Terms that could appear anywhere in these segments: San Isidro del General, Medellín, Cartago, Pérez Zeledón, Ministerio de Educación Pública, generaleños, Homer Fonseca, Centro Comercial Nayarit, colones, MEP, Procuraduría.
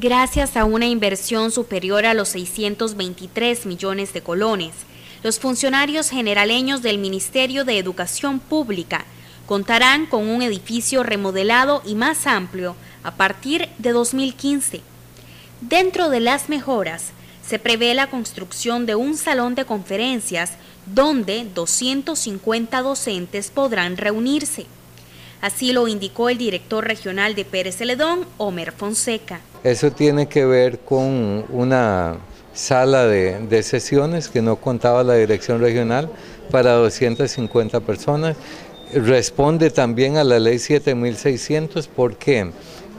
Gracias a una inversión superior a los 623 millones de colones, los funcionarios generaleños del Ministerio de Educación Pública contarán con un edificio remodelado y más amplio a partir de 2015. Dentro de las mejoras, se prevé la construcción de un salón de conferencias donde 250 docentes podrán reunirse. Así lo indicó el director regional de Pérez Zeledón, Homer Fonseca. Eso tiene que ver con una sala de sesiones que no contaba la dirección regional para 250 personas. Responde también a la ley 7600 porque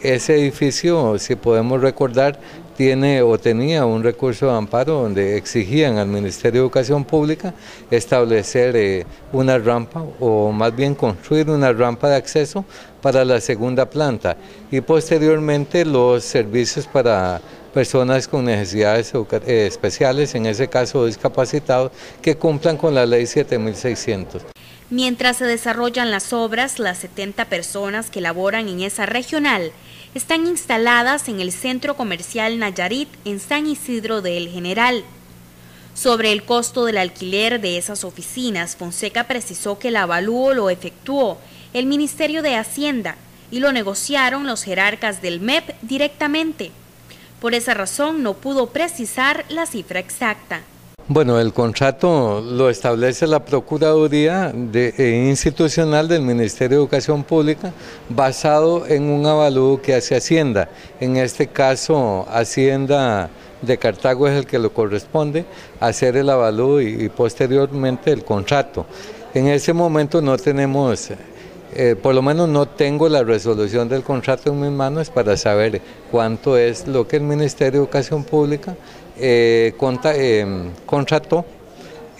ese edificio, si podemos recordar, tiene o tenía un recurso de amparo donde exigían al Ministerio de Educación Pública establecer una rampa o más bien construir una rampa de acceso para la segunda planta y posteriormente los servicios para personas con necesidades especiales, en ese caso discapacitados, que cumplan con la ley 7600. Mientras se desarrollan las obras, las 70 personas que laboran en esa regional están instaladas en el Centro Comercial Nayarit en San Isidro del General. Sobre el costo del alquiler de esas oficinas, Fonseca precisó que el avalúo lo efectuó el Ministerio de Hacienda y lo negociaron los jerarcas del MEP directamente. Por esa razón no pudo precisar la cifra exacta. Bueno, el contrato lo establece la Procuraduría Institucional del Ministerio de Educación Pública basado en un avalúo que hace Hacienda. En este caso, Hacienda de Cartago es el que le corresponde hacer el avalúo y posteriormente el contrato. En ese momento no tenemos... por lo menos no tengo la resolución del contrato en mis manos para saber cuánto es lo que el Ministerio de Educación Pública contrató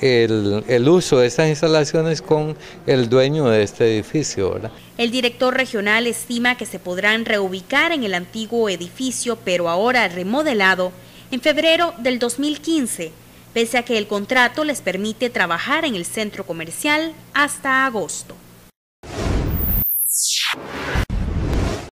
el uso de estas instalaciones con el dueño de este edificio, ¿verdad? El director regional estima que se podrán reubicar en el antiguo edificio, pero ahora remodelado, en febrero del 2015, pese a que el contrato les permite trabajar en el centro comercial hasta agosto.